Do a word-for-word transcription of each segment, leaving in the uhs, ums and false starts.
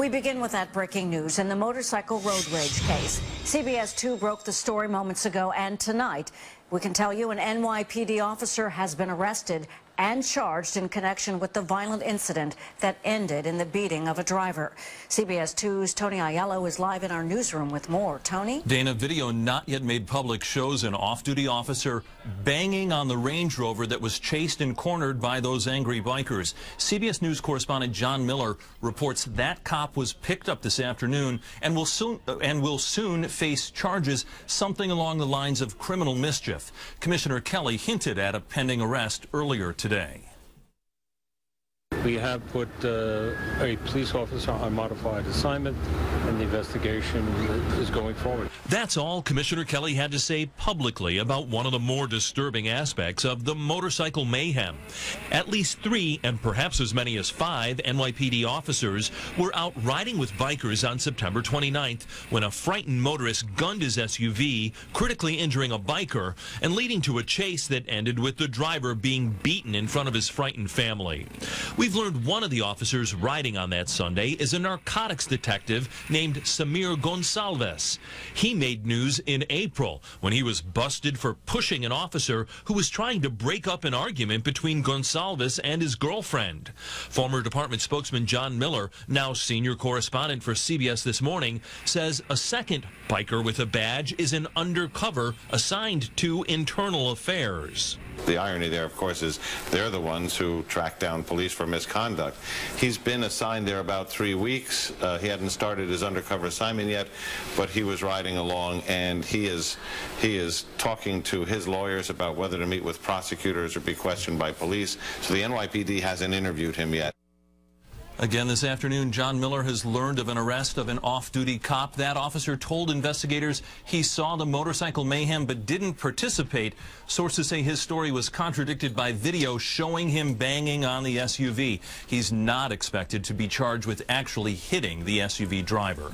We begin with that breaking news in the motorcycle road rage case. C B S two broke the story moments ago, and tonight we can tell you an N Y P D officer has been arrested and charged in connection with the violent incident that ended in the beating of a driver. C B S two's Tony Aiello is live in our newsroom with more. Tony? Dana, video not yet made public shows an off-duty officer banging on the Range Rover that was chased and cornered by those angry bikers. C B S News correspondent John Miller reports that cop was picked up this afternoon and will soon, uh, and will soon face charges, something along the lines of criminal mischief. Commissioner Kelly hinted at a pending arrest earlier today. Today. We have put uh, a police officer on modified assignment, and the investigation is going forward. That's all Commissioner Kelly had to say publicly about one of the more disturbing aspects of the motorcycle mayhem. At least three, and perhaps as many as five, N Y P D officers were out riding with bikers on September twenty-ninth when a frightened motorist gunned his S U V, critically injuring a biker and leading to a chase that ended with the driver being beaten in front of his frightened family. We've learned one of the officers riding on that Sunday is a narcotics detective named Samir Gonsalves. He made news in April when he was busted for pushing an officer who was trying to break up an argument between Gonsalves and his girlfriend. Former department spokesman John Miller, now senior correspondent for C B S This Morning, says a second biker with a badge is an undercover assigned to internal affairs. The irony there, of course, is they're the ones who track down police for misconduct. He's been assigned there about three weeks. Uh, he hadn't started his undercover assignment yet, but he was riding along, and he is he is talking to his lawyers about whether to meet with prosecutors or be questioned by police. So the N Y P D hasn't interviewed him yet. Again this afternoon, John Miller has learned of an arrest of an off-duty cop. That officer told investigators he saw the motorcycle mayhem but didn't participate. Sources say his story was contradicted by video showing him banging on the S U V. He's not expected to be charged with actually hitting the S U V driver.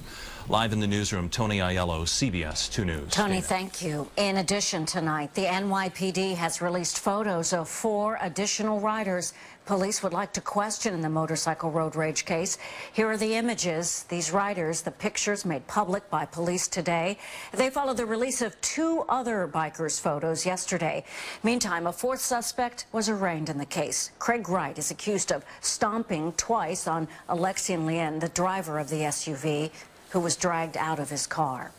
Live in the newsroom, Tony Aiello, C B S two News. Tony, thank you. In addition, tonight, the N Y P D has released photos of four additional riders police would like to question in the motorcycle road rage case. Here are the images. These riders, the pictures made public by police today. They followed the release of two other bikers' photos yesterday. Meantime, a fourth suspect was arraigned in the case. Craig Wright is accused of stomping twice on Alexian Lien, the driver of the S U V, who was dragged out of his car.